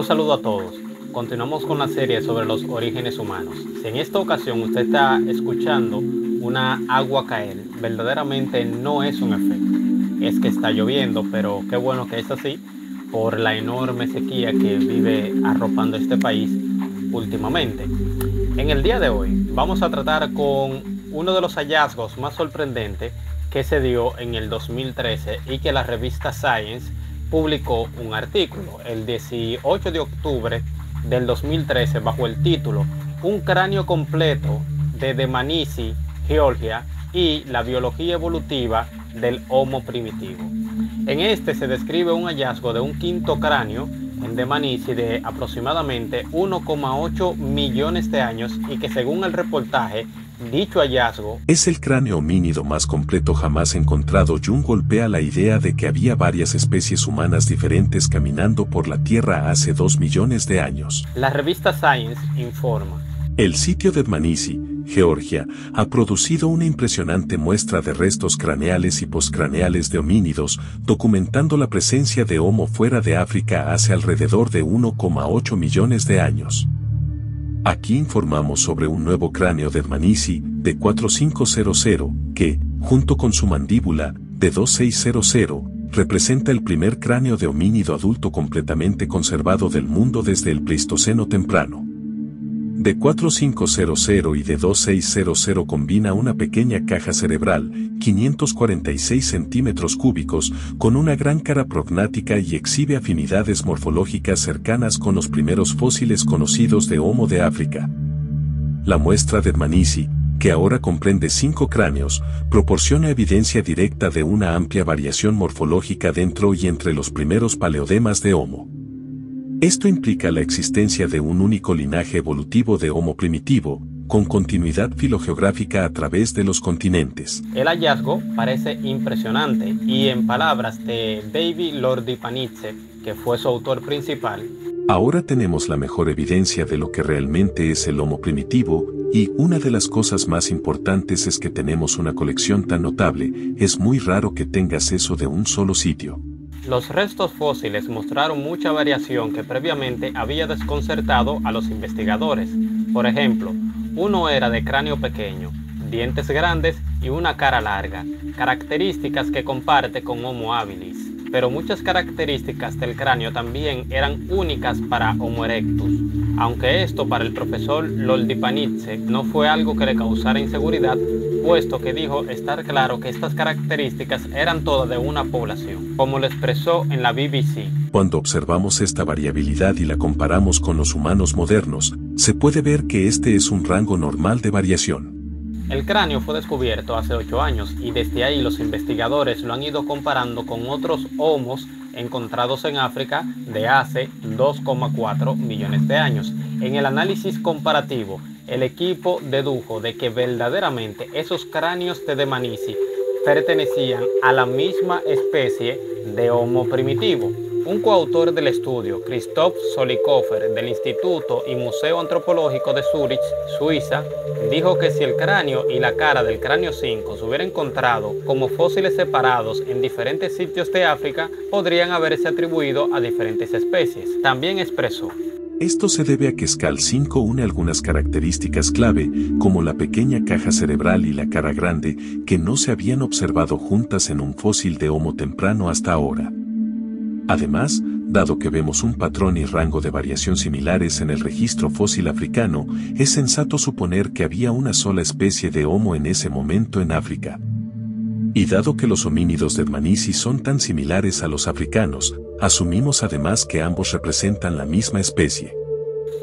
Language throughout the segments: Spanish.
Un saludo a todos. Continuamos con la serie sobre los orígenes humanos. Si en esta ocasión usted está escuchando una agua caer, verdaderamente no es un efecto. Es que está lloviendo, pero qué bueno que es así por la enorme sequía que vive arropando este país últimamente. En el día de hoy vamos a tratar con uno de los hallazgos más sorprendentes que se dio en el 2013 y que la revista Science publicó un artículo el 18 de octubre del 2013 bajo el título "Un cráneo completo de Dmanisi, Georgia y la biología evolutiva del Homo primitivo". En este se describe un hallazgo de un quinto cráneo en Dmanisi de aproximadamente 1,8 millones de años y que, según el reportaje, dicho hallazgo es el cráneo homínido más completo jamás encontrado. Jung golpea la idea de que había varias especies humanas diferentes caminando por la Tierra hace 2 millones de años. La revista Science informa: el sitio de Dmanisi, Georgia, ha producido una impresionante muestra de restos craneales y postcraneales de homínidos, documentando la presencia de Homo fuera de África hace alrededor de 1,8 millones de años. Aquí informamos sobre un nuevo cráneo de Dmanisi, de 4500, que, junto con su mandíbula, de 2600, representa el primer cráneo de homínido adulto completamente conservado del mundo desde el Pleistoceno temprano. De 4500 y de 2600 combina una pequeña caja cerebral, 546 centímetros cúbicos, con una gran cara prognática y exhibe afinidades morfológicas cercanas con los primeros fósiles conocidos de Homo de África. La muestra de Dmanisi, que ahora comprende 5 cráneos, proporciona evidencia directa de una amplia variación morfológica dentro y entre los primeros paleodemas de Homo. Esto implica la existencia de un único linaje evolutivo de Homo primitivo, con continuidad filogeográfica a través de los continentes. El hallazgo parece impresionante y, en palabras de David Lordkipanidze, que fue su autor principal, ahora tenemos la mejor evidencia de lo que realmente es el Homo primitivo, y una de las cosas más importantes es que tenemos una colección tan notable. Es muy raro que tengas eso de un solo sitio. Los restos fósiles mostraron mucha variación que previamente había desconcertado a los investigadores. Por ejemplo, uno era de cráneo pequeño, dientes grandes y una cara larga, características que comparte con Homo habilis. Pero muchas características del cráneo también eran únicas para Homo erectus, aunque esto para el profesor Lordkipanidze no fue algo que le causara inseguridad, puesto que dijo estar claro que estas características eran todas de una población, como lo expresó en la BBC. Cuando observamos esta variabilidad y la comparamos con los humanos modernos, se puede ver que este es un rango normal de variación. El cráneo fue descubierto hace 8 años y desde ahí los investigadores lo han ido comparando con otros homos encontrados en África de hace 2,4 millones de años. En el análisis comparativo, el equipo dedujo de que verdaderamente esos cráneos de Dmanisi pertenecían a la misma especie de Homo primitivo. Un coautor del estudio, Christoph Zollikofer, del Instituto y Museo Antropológico de Zurich, Suiza, dijo que si el cráneo y la cara del cráneo 5 se hubieran encontrado como fósiles separados en diferentes sitios de África, podrían haberse atribuido a diferentes especies. También expresó: esto se debe a que Scal 5 une algunas características clave, como la pequeña caja cerebral y la cara grande, que no se habían observado juntas en un fósil de Homo temprano hasta ahora. Además, dado que vemos un patrón y rango de variación similares en el registro fósil africano, es sensato suponer que había una sola especie de Homo en ese momento en África. Y dado que los homínidos de Dmanisi son tan similares a los africanos, asumimos además que ambos representan la misma especie.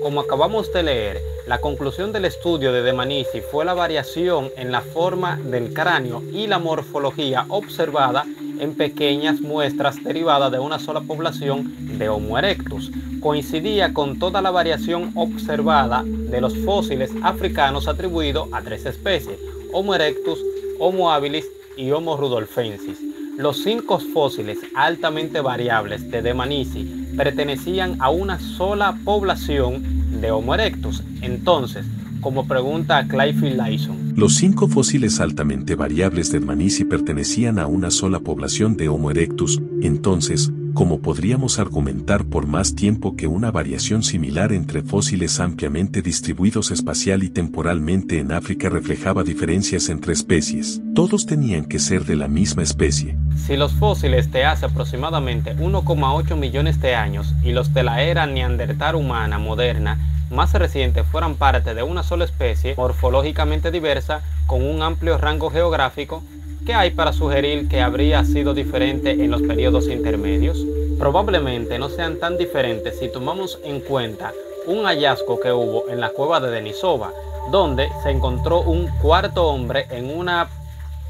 Como acabamos de leer, la conclusión del estudio de Dmanisi fue la variación en la forma del cráneo y la morfología observada en pequeñas muestras derivadas de una sola población de Homo erectus. Coincidía con toda la variación observada de los fósiles africanos atribuidos a 3 especies: Homo erectus, Homo habilis y Homo rudolfensis. Los 5 fósiles altamente variables de Dmanisi pertenecían a una sola población de Homo erectus. Entonces, como pregunta a Clive Lyson, los 5 fósiles altamente variables de Dmanisi pertenecían a una sola población de Homo erectus. Entonces, como podríamos argumentar por más tiempo que una variación similar entre fósiles ampliamente distribuidos espacial y temporalmente en África reflejaba diferencias entre especies. Todos tenían que ser de la misma especie. Si los fósiles de hace aproximadamente 1,8 millones de años y los de la era neandertal humana moderna más recientes fueran parte de una sola especie morfológicamente diversa con un amplio rango geográfico, ¿qué hay para sugerir que habría sido diferente en los periodos intermedios? Probablemente no sean tan diferentes si tomamos en cuenta un hallazgo que hubo en la cueva de Denisova, donde se encontró un cuarto hombre en una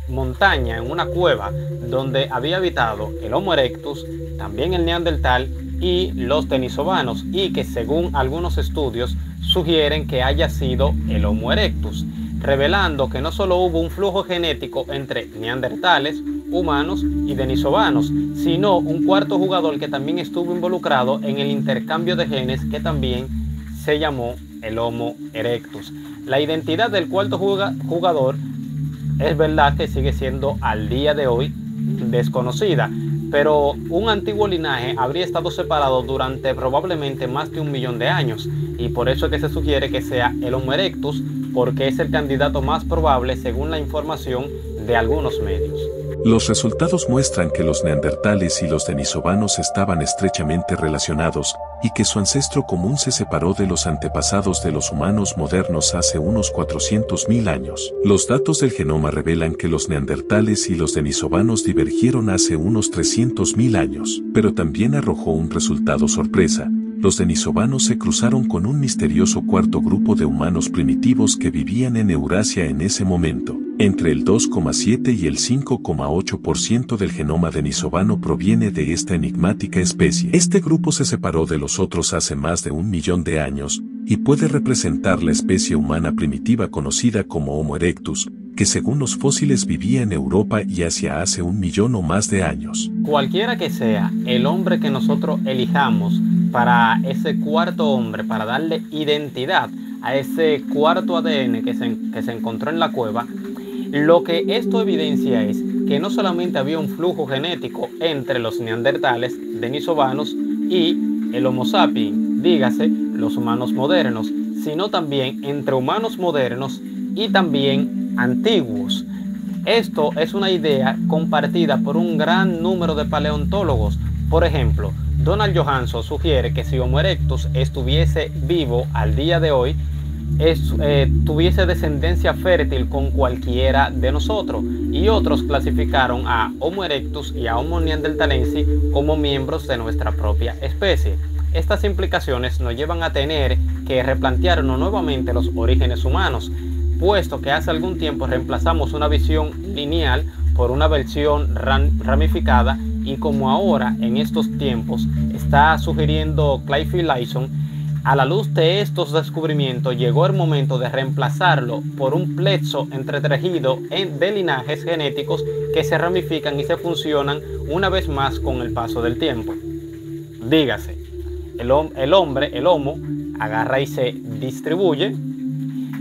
montaña, en una cueva, donde había habitado el Homo erectus, también el neandertal y los denisovanos, y que según algunos estudios sugieren que haya sido el Homo erectus, revelando que no solo hubo un flujo genético entre neandertales, humanos y denisovanos, sino un cuarto jugador que también estuvo involucrado en el intercambio de genes que también se llamó el Homo erectus. La identidad del cuarto jugador es verdad que sigue siendo al día de hoy desconocida, pero un antiguo linaje habría estado separado durante probablemente más de 1 millón de años, y por eso es que se sugiere que sea el Homo erectus, porque es el candidato más probable según la información de algunos medios. Los resultados muestran que los neandertales y los denisovanos estaban estrechamente relacionados, y que su ancestro común se separó de los antepasados de los humanos modernos hace unos 400.000 años. Los datos del genoma revelan que los neandertales y los denisovanos divergieron hace unos 300.000 años, pero también arrojó un resultado sorpresa. Los denisovanos se cruzaron con un misterioso cuarto grupo de humanos primitivos que vivían en Eurasia en ese momento. Entre el 2,7 y el 5,8% del genoma denisovano proviene de esta enigmática especie. Este grupo se separó de los otros hace más de 1 millón de años y puede representar la especie humana primitiva conocida como Homo erectus, que según los fósiles vivía en Europa y Asia hace 1 millón o más de años. Cualquiera que sea el hombre que nosotros elijamos para ese cuarto hombre, para darle identidad a ese cuarto ADN que se encontró en la cueva, lo que esto evidencia es que no solamente había un flujo genético entre los neandertales, denisovanos y el Homo sapiens, dígase, los humanos modernos, sino también entre humanos modernos y también antiguos. Esto es una idea compartida por un gran número de paleontólogos. Por ejemplo, Donald Johansson sugiere que si Homo erectus estuviese vivo al día de hoy, tuviese descendencia fértil con cualquiera de nosotros, y otros clasificaron a Homo erectus y a Homo neanderthalensis como miembros de nuestra propia especie. Estas implicaciones nos llevan a tener que replantearnos nuevamente los orígenes humanos, puesto que hace algún tiempo reemplazamos una visión lineal por una versión ramificada, y como ahora en estos tiempos está sugiriendo Clive Lyson, a la luz de estos descubrimientos llegó el momento de reemplazarlo por un plexo entretejido de linajes genéticos que se ramifican y se funcionan una vez más con el paso del tiempo. Dígase, el Homo, agarra y se distribuye,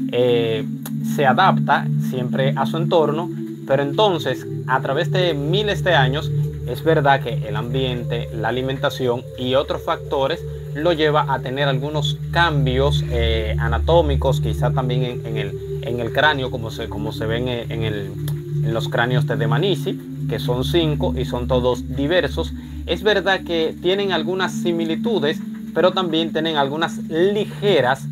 se adapta siempre a su entorno, pero entonces a través de miles de años es verdad que el ambiente, la alimentación y otros factores lo lleva a tener algunos cambios anatómicos, quizá también en el cráneo, como se ven en los cráneos de Dmanisi, que son 5 y son todos diversos. Es verdad que tienen algunas similitudes, pero también tienen algunas ligeras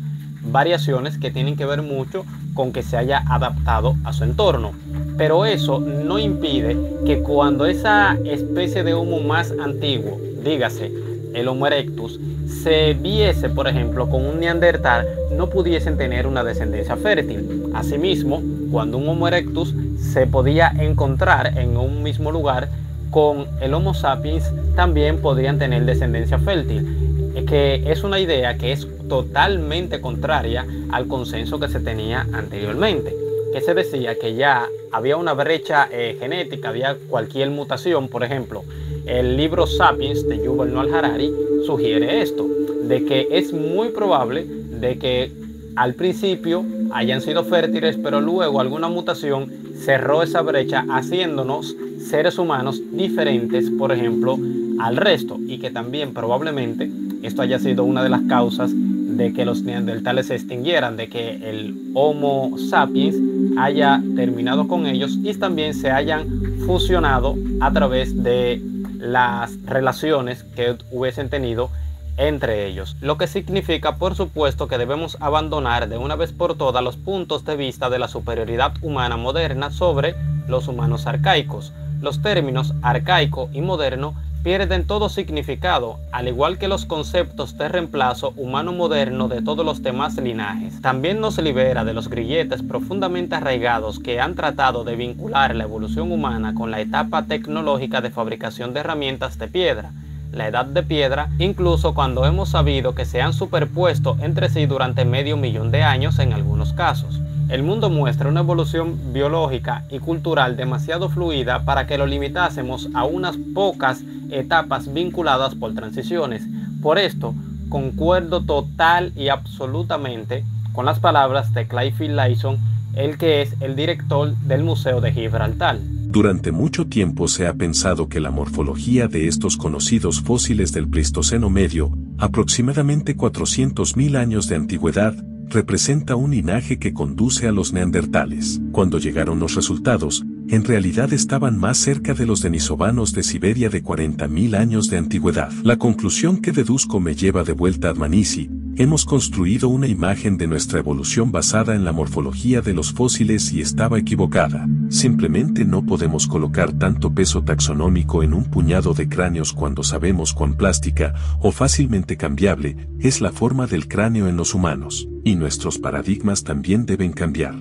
variaciones que tienen que ver mucho con que se haya adaptado a su entorno, pero eso no impide que cuando esa especie de Homo más antiguo, dígase el Homo erectus, se viese por ejemplo con un neandertal, no pudiesen tener una descendencia fértil. Asimismo, cuando un Homo erectus se podía encontrar en un mismo lugar con el Homo sapiens, también podrían tener descendencia fértil, que es una idea que es totalmente contraria al consenso que se tenía anteriormente, que se decía que ya había una brecha genética, había cualquier mutación. Por ejemplo, el libro Sapiens de Yuval Noah Harari sugiere esto, de que es muy probable de que al principio hayan sido fértiles, pero luego alguna mutación cerró esa brecha, haciéndonos seres humanos diferentes, por ejemplo, al resto, y que también probablemente esto haya sido una de las causas de que los neandertales se extinguieran, de que el Homo sapiens haya terminado con ellos y también se hayan fusionado a través de las relaciones que hubiesen tenido entre ellos, lo que significa, por supuesto, que debemos abandonar de una vez por todas los puntos de vista de la superioridad humana moderna sobre los humanos arcaicos. Los términos arcaico y moderno pierden todo significado, al igual que los conceptos de reemplazo humano moderno de todos los demás linajes. También nos libera de los grilletes profundamente arraigados que han tratado de vincular la evolución humana con la etapa tecnológica de fabricación de herramientas de piedra, la edad de piedra, incluso cuando hemos sabido que se han superpuesto entre sí durante medio millón de años en algunos casos. El mundo muestra una evolución biológica y cultural demasiado fluida para que lo limitásemos a unas pocas etapas vinculadas por transiciones. Por esto, concuerdo total y absolutamente con las palabras de Clive Lyson, el que es el director del Museo de Gibraltar. Durante mucho tiempo se ha pensado que la morfología de estos conocidos fósiles del Pleistoceno medio, aproximadamente 400.000 años de antigüedad, representa un linaje que conduce a los neandertales. Cuando llegaron los resultados, en realidad estaban más cerca de los denisovanos de Siberia de 40.000 años de antigüedad. La conclusión que deduzco me lleva de vuelta a Dmanisi. Hemos construido una imagen de nuestra evolución basada en la morfología de los fósiles y estaba equivocada. Simplemente no podemos colocar tanto peso taxonómico en un puñado de cráneos cuando sabemos cuán plástica o fácilmente cambiable es la forma del cráneo en los humanos. Y nuestros paradigmas también deben cambiar.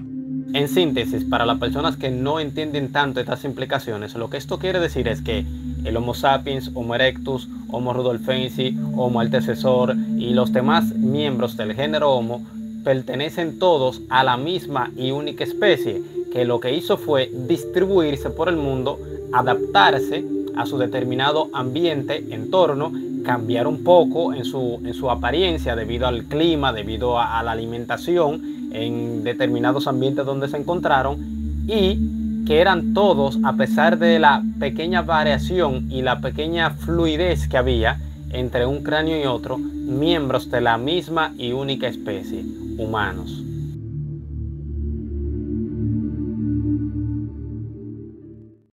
En síntesis, para las personas que no entienden tanto estas implicaciones, lo que esto quiere decir es que el Homo sapiens, Homo erectus, Homo rudolfensis, Homo antecessor y los demás miembros del género Homo pertenecen todos a la misma y única especie, que lo que hizo fue distribuirse por el mundo, adaptarse a su determinado ambiente, entorno, cambiar un poco en su apariencia debido al clima, debido a la alimentación en determinados ambientes donde se encontraron, y que eran todos, a pesar de la pequeña variación y la pequeña fluidez que había entre un cráneo y otro, miembros de la misma y única especie, humanos.